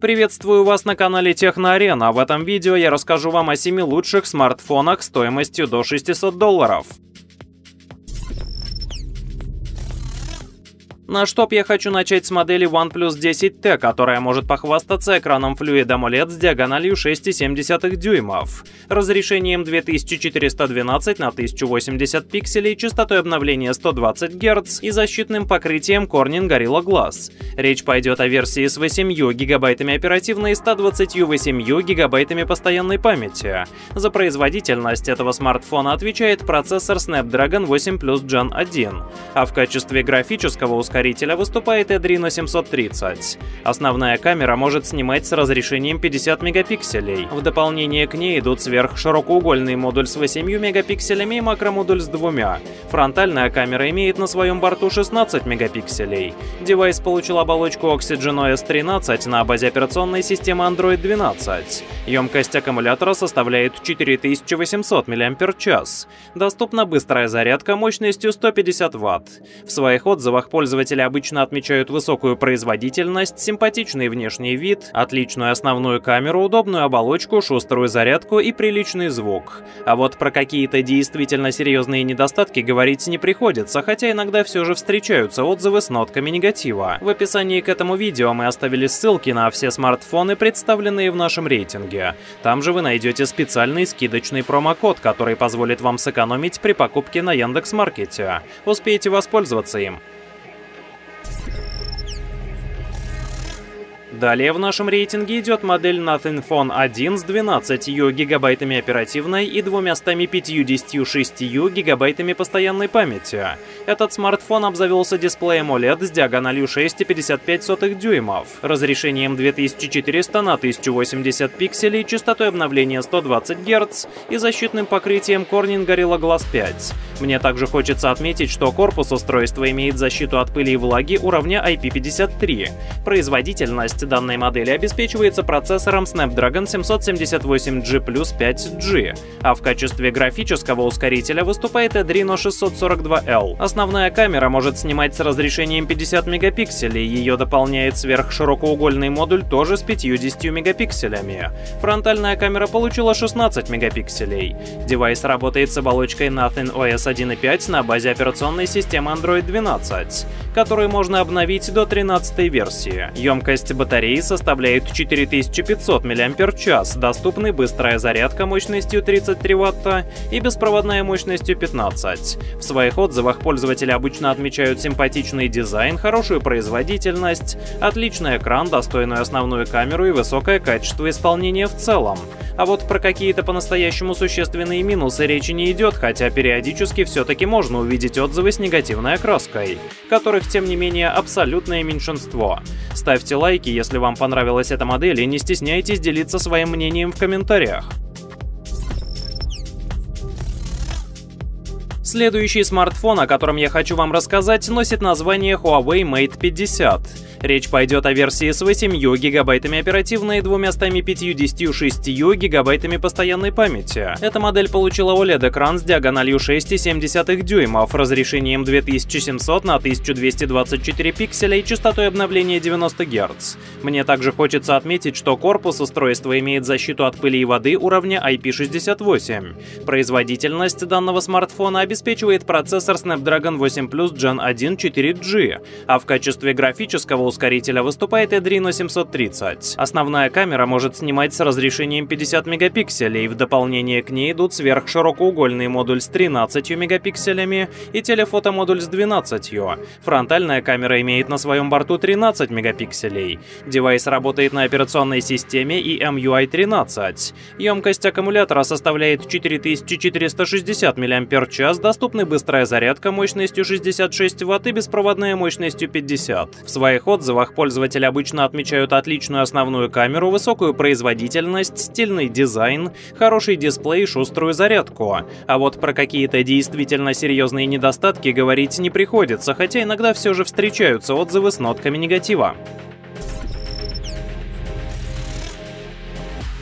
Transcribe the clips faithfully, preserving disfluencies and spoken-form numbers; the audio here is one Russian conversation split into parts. Приветствую вас на канале Техно Арена. В этом видео я расскажу вам о семи лучших смартфонах стоимостью до шестисот долларов. Наш топ я хочу начать с модели OnePlus десять тэ, которая может похвастаться экраном Fluid AMOLED с диагональю шесть и семь десятых дюймов, разрешением две тысячи четыреста двенадцать на тысячу восемьдесят пикселей, частотой обновления сто двадцать герц и защитным покрытием Corning Gorilla Glass. Речь пойдет о версии с восемью гигабайтами оперативной и ста двадцатью восемью гигабайтами постоянной памяти. За производительность этого смартфона отвечает процессор Snapdragon восемь Plus Gen один, а в качестве графического ускорения выступает Adreno семьсот тридцать. Основная камера может снимать с разрешением пятьдесят мегапикселей. В дополнение к ней идут сверхширокоугольный модуль с восемью мегапикселями и макромодуль с двумя. Фронтальная камера имеет на своем борту шестнадцать мегапикселей. Девайс получил оболочку OxygenOS тринадцать на базе операционной системы Android двенадцать. Емкость аккумулятора составляет четыре тысячи восемьсот миллиампер-часов. Доступна быстрая зарядка мощностью сто пятьдесят ватт. В своих отзывах пользователи обычно отмечают высокую производительность, симпатичный внешний вид, отличную основную камеру, удобную оболочку, шуструю зарядку и приличный звук. А вот про какие-то действительно серьезные недостатки говорить не приходится, хотя иногда все же встречаются отзывы с нотками негатива. В описании к этому видео мы оставили ссылки на все смартфоны, представленные в нашем рейтинге. Там же вы найдете специальный скидочный промокод, который позволит вам сэкономить при покупке на Яндекс.Маркете. Успейте воспользоваться им. Далее в нашем рейтинге идет модель Nothing Phone один с двенадцатью гигабайтами оперативной и двумястами пятьюдесятью шестью гигабайтами постоянной памяти. Этот смартфон обзавелся дисплеем о лед с диагональю шесть и пятьдесят пять сотых дюймов, разрешением две тысячи четыреста на тысячу восемьдесят пикселей, частотой обновления сто двадцать герц и защитным покрытием Corning Gorilla Glass пять. Мне также хочется отметить, что корпус устройства имеет защиту от пыли и влаги уровня ай пи пятьдесят три. Производительность данной модели обеспечивается процессором Snapdragon семьсот семьдесят восемь джи плюс пять джи, а в качестве графического ускорителя выступает Adreno шестьсот сорок два эл. Основная камера может снимать с разрешением пятьдесят мегапикселей, ее дополняет сверхширокоугольный модуль тоже с пятьюдесятью мегапикселями. Фронтальная камера получила шестнадцать мегапикселей. Девайс работает с оболочкой Nothing о эс один и пять на базе операционной системы Android двенадцать, которую можно обновить до тринадцатой версии. Емкость батареи составляет четыре тысячи пятьсот миллиампер-часов, доступны быстрая зарядка мощностью тридцать три ватта и беспроводная мощностью пятнадцать. В своих отзывах пользователи обычно отмечают симпатичный дизайн, хорошую производительность, отличный экран, достойную основную камеру и высокое качество исполнения в целом. А вот про какие-то по-настоящему существенные минусы речи не идет, хотя периодически все-таки можно увидеть отзывы с негативной окраской, которых, тем не менее, абсолютное меньшинство. Ставьте лайки, если вам понравилась эта модель, и не стесняйтесь делиться своим мнением в комментариях. Следующий смартфон, о котором я хочу вам рассказать, носит название Huawei Mate пятьдесят. Речь пойдет о версии с восемью гигабайтами оперативной и двумястами пятьюдесятью шестью гигабайтами постоянной памяти. Эта модель получила о лед-экран с диагональю шесть и семь десятых дюймов, разрешением две тысячи семьсот на тысячу двести двадцать четыре пикселя и частотой обновления девяносто герц. Мне также хочется отметить, что корпус устройства имеет защиту от пыли и воды уровня ай пи шестьдесят восемь. Производительность данного смартфона обеспечивает процессор Snapdragon восемь Plus Gen один четыре джи, а в качестве графического ускорителя выступает Adreno семьсот тридцать. Основная камера может снимать с разрешением пятьдесят мегапикселей, в дополнение к ней идут сверхширокоугольный модуль с тринадцатью мегапикселями и телефотомодуль с двенадцатью. Фронтальная камера имеет на своем борту тринадцать мегапикселей. Девайс работает на операционной системе и эм ю ай тринадцать. Емкость аккумулятора составляет четыре тысячи четыреста шестьдесят миллиампер-часов, доступна быстрая зарядка мощностью шестьдесят шесть ватт и беспроводная мощностью пятьдесят. В своих отзывах В отзывах пользователи обычно отмечают отличную основную камеру, высокую производительность, стильный дизайн, хороший дисплей и шуструю зарядку. А вот про какие-то действительно серьезные недостатки говорить не приходится, хотя иногда все же встречаются отзывы с нотками негатива.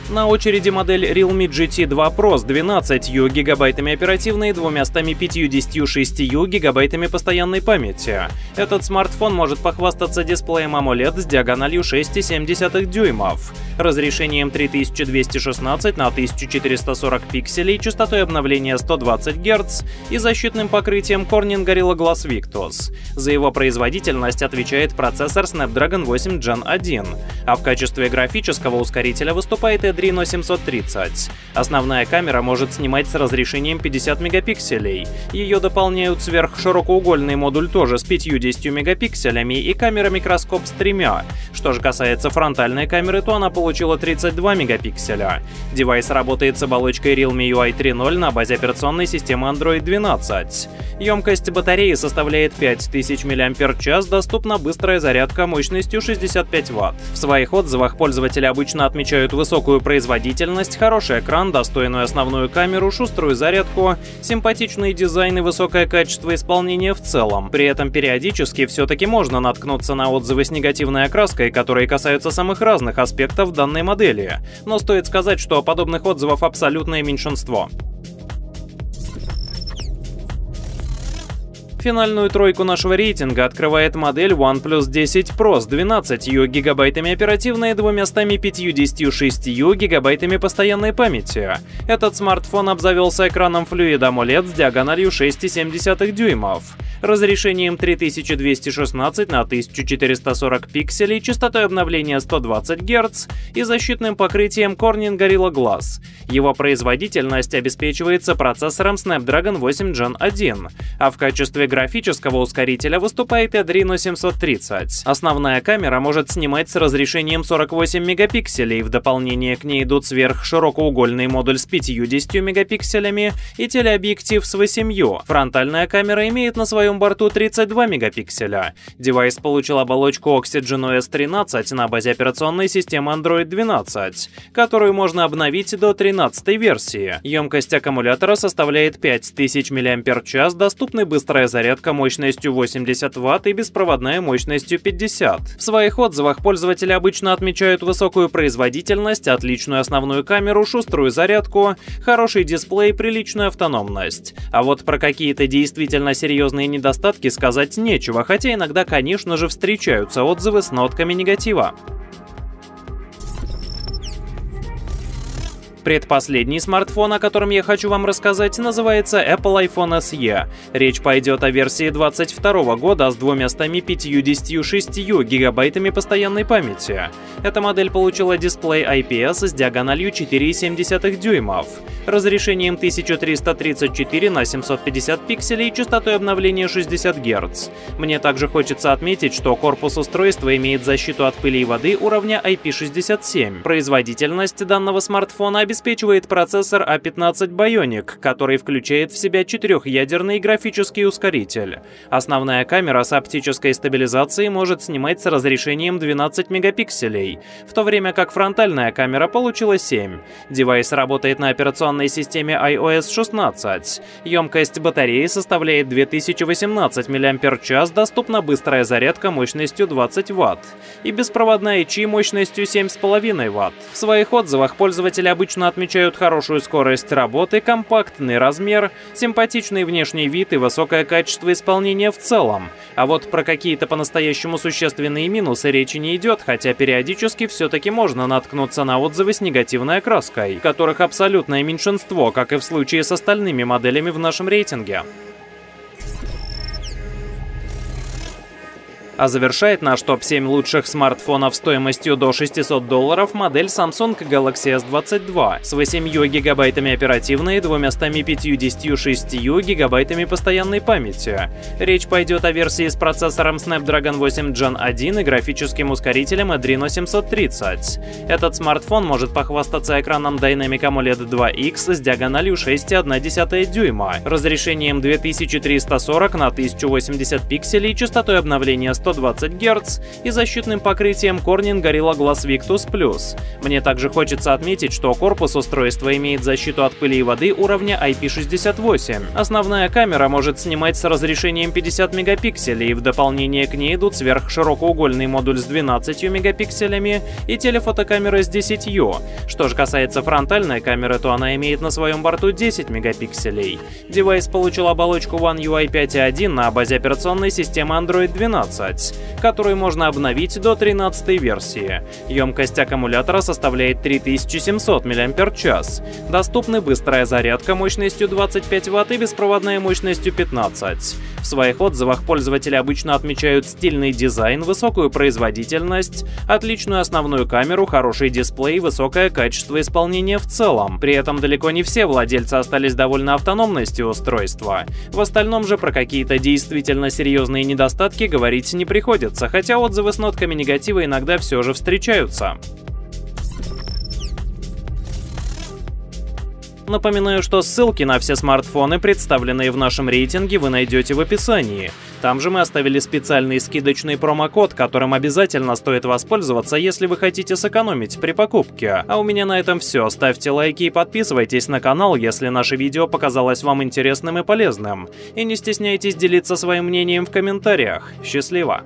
На очереди модель Realme джи ти два про с двенадцатью гигабайтами оперативной и двумястами пятьюдесятью шестью гигабайтами постоянной памяти. Этот смартфон может похвастаться дисплеем AMOLED с диагональю шесть целых семь десятых дюймов, разрешением три тысячи двести шестнадцать на тысячу четыреста сорок пикселей, частотой обновления сто двадцать герц и защитным покрытием Corning Gorilla Glass Victus. За его производительность отвечает процессор Snapdragon восемь джен один, а в качестве графического ускорителя выступает Adreno семьсот тридцать. Основная камера может снимать с разрешением пятьдесят мегапикселей. Ее дополняют сверхширокоугольный модуль тоже с пятьюдесятью мегапикселями и камера-микроскоп с тремя. Что же касается фронтальной камеры, то она получила тридцать два мегапикселя. Девайс работает с оболочкой Realme ю ай три ноль на базе операционной системы Android двенадцать. Емкость батареи составляет пять тысяч миллиампер-часов, доступна быстрая зарядка мощностью шестьдесят пять ватт. В своих отзывах пользователи обычно отмечают высокую производительность, хороший экран, достойную основную камеру, шуструю зарядку, симпатичный дизайн и высокое качество исполнения в целом. При этом периодически все-таки можно наткнуться на отзывы с негативной окраской, которые касаются самых разных аспектов данной модели. Но стоит сказать, что подобных отзывов абсолютное меньшинство. Финальную тройку нашего рейтинга открывает модель OnePlus десять про с двенадцатью гигабайтами оперативной и двумястами пятьюдесятью шестью гигабайтами постоянной памяти. Этот смартфон обзавелся экраном Fluid AMOLED с диагональю шесть целых семь десятых дюймов, разрешением три тысячи двести шестнадцать на тысячу четыреста сорок пикселей, частотой обновления сто двадцать герц и защитным покрытием Corning Gorilla Glass. Его производительность обеспечивается процессором Snapdragon восемь джен один, а в качестве графического ускорителя выступает Adreno семьсот тридцать. Основная камера может снимать с разрешением сорок восемь мегапикселей, в дополнение к ней идут сверхширокоугольный модуль с пятьюдесятью мегапикселями и телеобъектив с восемью. Фронтальная камера имеет на своем борту тридцать два мегапикселя. Девайс получил оболочку OxygenOS тринадцать на базе операционной системы Android двенадцать, которую можно обновить до тринадцатой версии. Емкость аккумулятора составляет пять тысяч миллиампер-часов, доступны быстрая зарядка мощностью восемьдесят ватт и беспроводная мощностью пятьдесят. В своих отзывах пользователи обычно отмечают высокую производительность, отличную основную камеру, шуструю зарядку, хороший дисплей, приличную автономность. А вот про какие-то действительно серьезные недостатки сказать нечего, хотя иногда, конечно же, встречаются отзывы с нотками негатива. Предпоследний смартфон, о котором я хочу вам рассказать, называется Apple iPhone эс и. Речь пойдет о версии две тысячи двадцать второго года с двумястами пятьюдесятью шестью гигабайтами постоянной памяти. Эта модель получила дисплей ай пи эс с диагональю четыре целых семь десятых дюймов, разрешением тысяча триста тридцать четыре на семьсот пятьдесят пикселей и частотой обновления шестьдесят герц. Мне также хочется отметить, что корпус устройства имеет защиту от пыли и воды уровня ай пи шестьдесят семь. Производительность данного смартфона обеспечивает процессор а пятнадцать Bionic, который включает в себя четырехъядерный графический ускоритель. Основная камера с оптической стабилизацией может снимать с разрешением двенадцать мегапикселей, в то время как фронтальная камера получила семь. Девайс работает на операционной системе iOS шестнадцать. Емкость батареи составляет две тысячи восемнадцать миллиампер-часов, доступна быстрая зарядка мощностью двадцать ватт и беспроводная ичи мощностью семь целых пять десятых ватт. В своих отзывах пользователи обычно отмечают хорошую скорость работы, компактный размер, симпатичный внешний вид и высокое качество исполнения в целом. А вот про какие-то по-настоящему существенные минусы речи не идет, хотя периодически все-таки можно наткнуться на отзывы с негативной окраской, которых абсолютное меньшинство, как и в случае с остальными моделями в нашем рейтинге. А завершает наш топ семь лучших смартфонов стоимостью до шестисот долларов модель Samsung Galaxy эс двадцать два с восемью гигабайтами оперативной и двумястами пятьюдесятью шестью гигабайтами постоянной памяти. Речь пойдет о версии с процессором Snapdragon восемь джен один и графическим ускорителем Adreno семьсот тридцать. Этот смартфон может похвастаться экраном Dynamic AMOLED два икс с диагональю шесть целых одна десятая дюйма, разрешением две тысячи триста сорок на тысячу восемьдесят пикселей и частотой обновления сто сто двадцать герц и защитным покрытием Corning Gorilla Glass Victus Plus. Мне также хочется отметить, что корпус устройства имеет защиту от пыли и воды уровня ай пи шестьдесят восемь. Основная камера может снимать с разрешением пятьдесят мегапикселей, и в дополнение к ней идут сверхширокоугольный модуль с двенадцатью мегапикселями и телефотокамера с десятью. Что же касается фронтальной камеры, то она имеет на своем борту десять мегапикселей. Девайс получил оболочку One UI пять точка один на базе операционной системы Android двенадцать, которую можно обновить до тринадцатой версии. Емкость аккумулятора составляет три тысячи семьсот миллиампер-часов. Доступны быстрая зарядка мощностью двадцать пять ватт и беспроводная мощностью пятнадцать. В своих отзывах пользователи обычно отмечают стильный дизайн, высокую производительность, отличную основную камеру, хороший дисплей и высокое качество исполнения в целом. При этом далеко не все владельцы остались довольны автономностью устройства. В остальном же про какие-то действительно серьезные недостатки говорить не приходится, хотя отзывы с нотками негатива иногда все же встречаются. Напоминаю, что ссылки на все смартфоны, представленные в нашем рейтинге, вы найдете в описании. Там же мы оставили специальный скидочный промокод, которым обязательно стоит воспользоваться, если вы хотите сэкономить при покупке. А у меня на этом все. Ставьте лайки и подписывайтесь на канал, если наше видео показалось вам интересным и полезным. И не стесняйтесь делиться своим мнением в комментариях. Счастливо!